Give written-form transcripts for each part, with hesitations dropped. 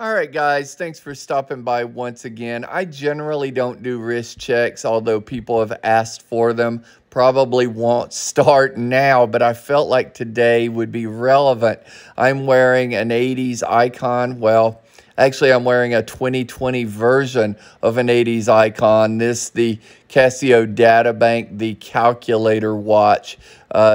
Alright guys, thanks for stopping by once again. I generally don't do wrist checks, although people have asked for them. Probably won't start now, but I felt like today would be relevant. I'm wearing an 80s icon. Well, actually, I'm wearing a 2020 version of an 80s icon. This, the Casio Data Bank, the calculator watch,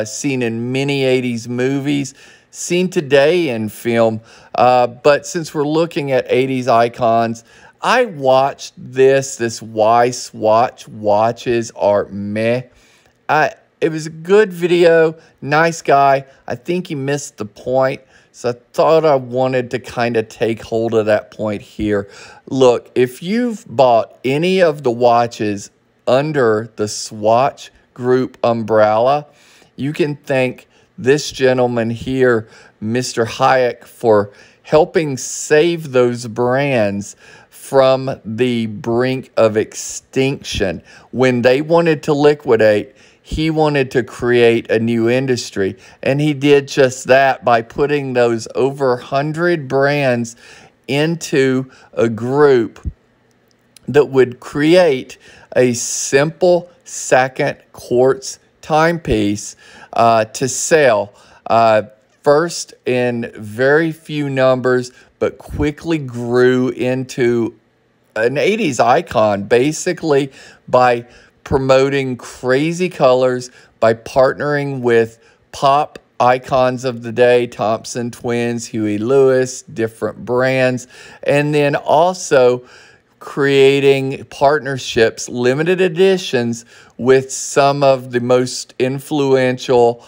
seen in many 80s movies. Seen today in film, but since we're looking at 80s icons, I watched this why Swatch watches are meh. It was a good video, nice guy. I think he missed the point, so I thought I wanted to kind of take hold of that point here. Look, if you've bought any of the watches under the Swatch Group umbrella, you can thank this gentleman here, Mr. Hayek, for helping save those brands from the brink of extinction. When they wanted to liquidate, he wanted to create a new industry. And he did just that by putting those over 100 brands into a group that would create a simple second quartz timepiece to sell first in very few numbers, but quickly grew into an 80s icon, basically by promoting crazy colors, by partnering with pop icons of the day, Thompson Twins, Huey Lewis, different brands, and then also creating partnerships, limited editions, with some of the most influential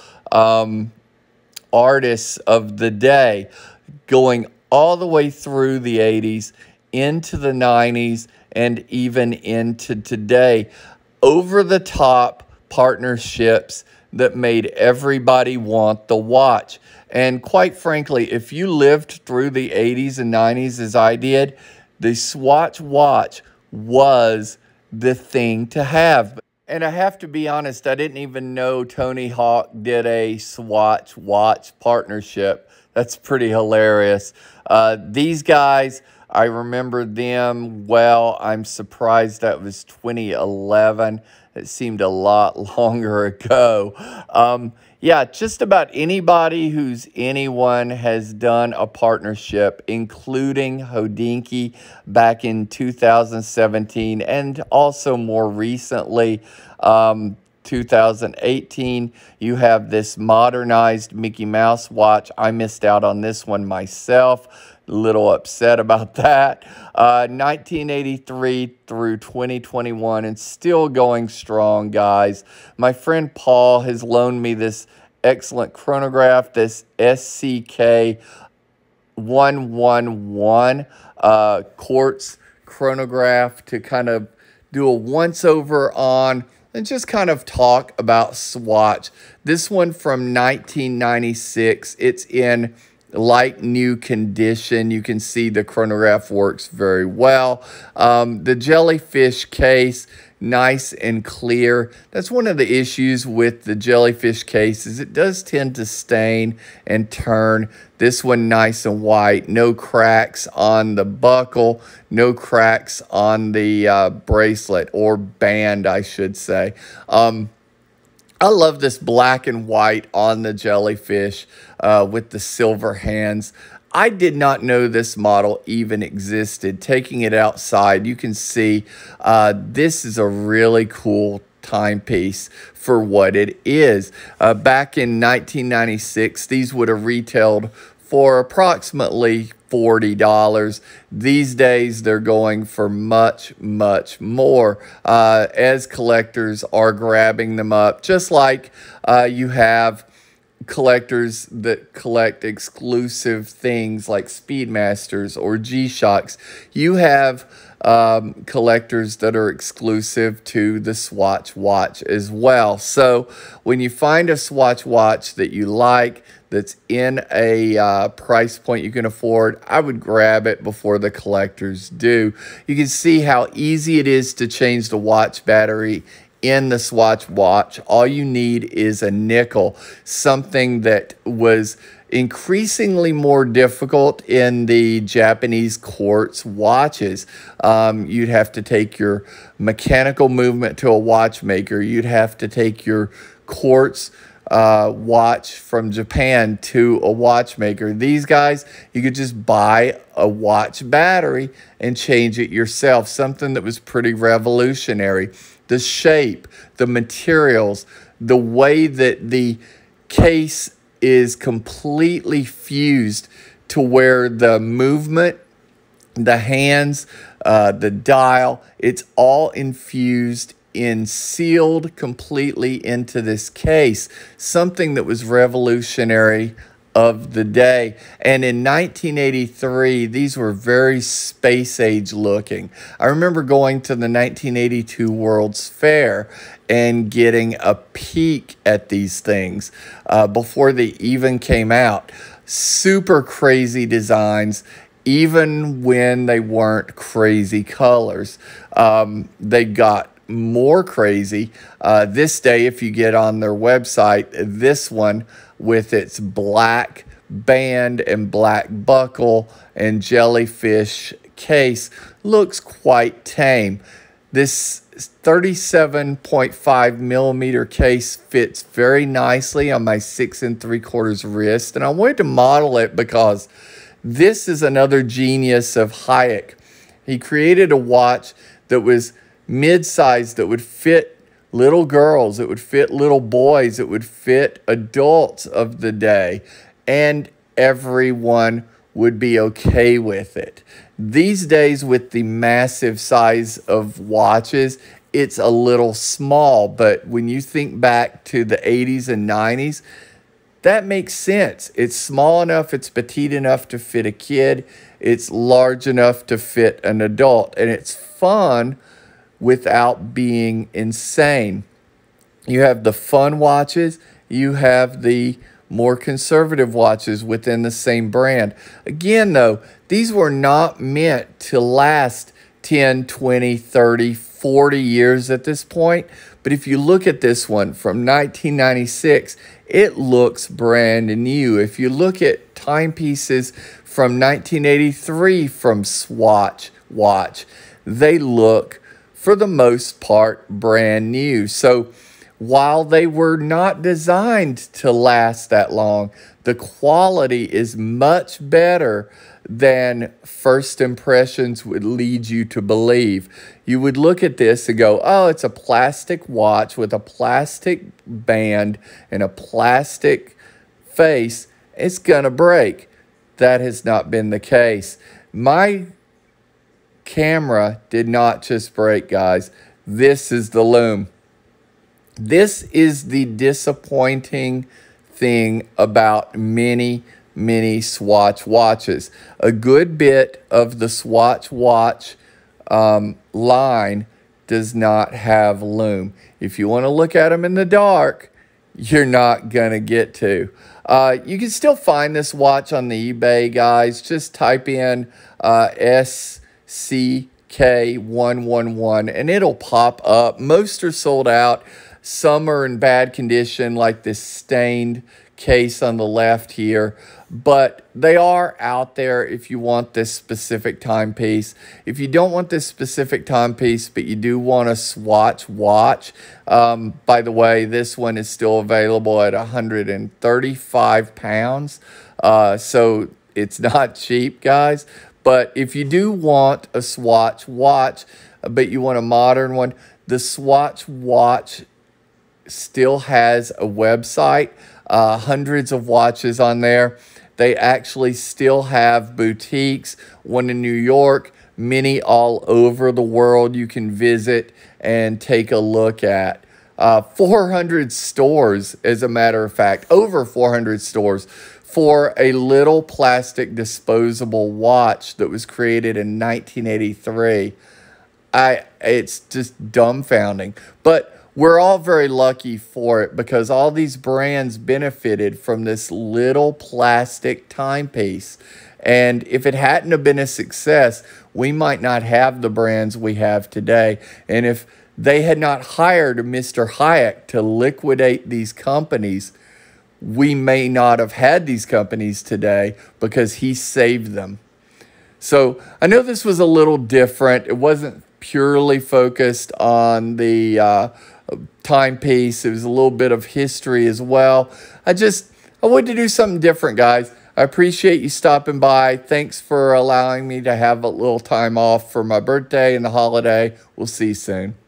artists of the day, going all the way through the 80s, into the 90s, and even into today. Over-the-top partnerships that made everybody want the watch. And quite frankly, if you lived through the 80s and 90s as I did, the Swatch watch was the thing to have. And I have to be honest, I didn't even know Tony Hawk did a Swatch watch partnership. That's pretty hilarious. These guys, I remember them well. I'm surprised that was 2011. It seemed a lot longer ago. Yeah, just about anybody who's anyone has done a partnership, including Hodinkee back in 2017 and also more recently, 2018. You have this modernized Mickey Mouse watch. I missed out on this one myself. A little upset about that. 1983 through 2021 and still going strong, guys. My friend Paul has loaned me this excellent chronograph, this SCK111 quartz chronograph, to kind of do a once-over on and just kind of talk about Swatch. This one from 1996. It's in like new condition. You can see the chronograph works very well. The jellyfish case, nice and clear. That's one of the issues with the jellyfish cases. It does tend to stain and turn. This one nice and white. No cracks on the buckle. No cracks on the bracelet or band, I should say. I love this black and white on the jellyfish with the silver hands. I did not know this model even existed. Taking it outside, you can see this is a really cool timepiece for what it is. Back in 1996, these would have retailed for approximately $40. These days, they're going for much, much more as collectors are grabbing them up, just like you have collectors that collect exclusive things like Speedmasters or G-Shocks. You have collectors that are exclusive to the Swatch watch as well. So when you find a Swatch watch that you like, that's in a price point you can afford, I would grab it before the collectors do. You can see how easy it is to change the watch battery in the Swatch watch. All you need is a nickel, something that was increasingly more difficult in the Japanese quartz watches. You'd have to take your mechanical movement to a watchmaker. You'd have to take your quartz watch from Japan to a watchmaker. These guys, you could just buy a watch battery and change it yourself, something that was pretty revolutionary. The shape, the materials, the way that the case is completely fused to where the movement, the hands, the dial, it's all infused in, sealed completely into this case, something that was revolutionary of the day. And in 1983, these were very space age looking. I remember going to the 1982 World's Fair and getting a peek at these things before they even came out. Super crazy designs, even when they weren't crazy colors. They got more crazy this day. If you get on their website, this one with its black band and black buckle and jellyfish case looks quite tame. This 37.5 millimeter case fits very nicely on my 6 3/4 wrist, and I wanted to model it because this is another genius of Hayek. He created a watch that was mid-size, that would fit little girls, it would fit little boys, it would fit adults of the day, and everyone would be okay with it. These days, with the massive size of watches, it's a little small, but when you think back to the 80s and 90s, that makes sense. It's small enough, it's petite enough to fit a kid, it's large enough to fit an adult, and it's fun without being insane. You have the fun watches, you have the more conservative watches within the same brand. Again, though, these were not meant to last 10, 20, 30, 40 years at this point. But if you look at this one from 1996, it looks brand new. If you look at timepieces from 1983 from Swatch Watch, they look, for the most part, brand new. So while they were not designed to last that long, the quality is much better than first impressions would lead you to believe. You would look at this and go, oh, it's a plastic watch with a plastic band and a plastic face. It's gonna break. That has not been the case. My camera did not just break, guys. This is the loom. This is the disappointing thing about many Swatch watches. A good bit of the Swatch watch line does not have loom. If you want to look at them in the dark, you're not gonna get to. You can still find this watch on the eBay, guys. Just type in SCK111 and it'll pop up. Most are sold out. Some are in bad condition, like this stained case on the left here, but they are out there if you want this specific timepiece. If you don't want this specific timepiece, but you do want a Swatch watch, by the way, this one is still available at £135, so it's not cheap, guys. But if you do want a Swatch watch, but you want a modern one, the Swatch watch still has a website. Hundreds of watches on there. They actually still have boutiques, one in New York, many all over the world you can visit and take a look at. 400 stores, as a matter of fact, over 400 stores. for a little plastic disposable watch that was created in 1983. It's just dumbfounding. But we're all very lucky for it because all these brands benefited from this little plastic timepiece. And if it hadn't have been a success, we might not have the brands we have today. And if they had not hired Mr. Hayek to liquidate these companies, we may not have had these companies today because he saved them. So I know this was a little different. It wasn't purely focused on the timepiece. It was a little bit of history as well. I wanted to do something different, guys. I appreciate you stopping by. Thanks for allowing me to have a little time off for my birthday and the holiday. We'll see you soon.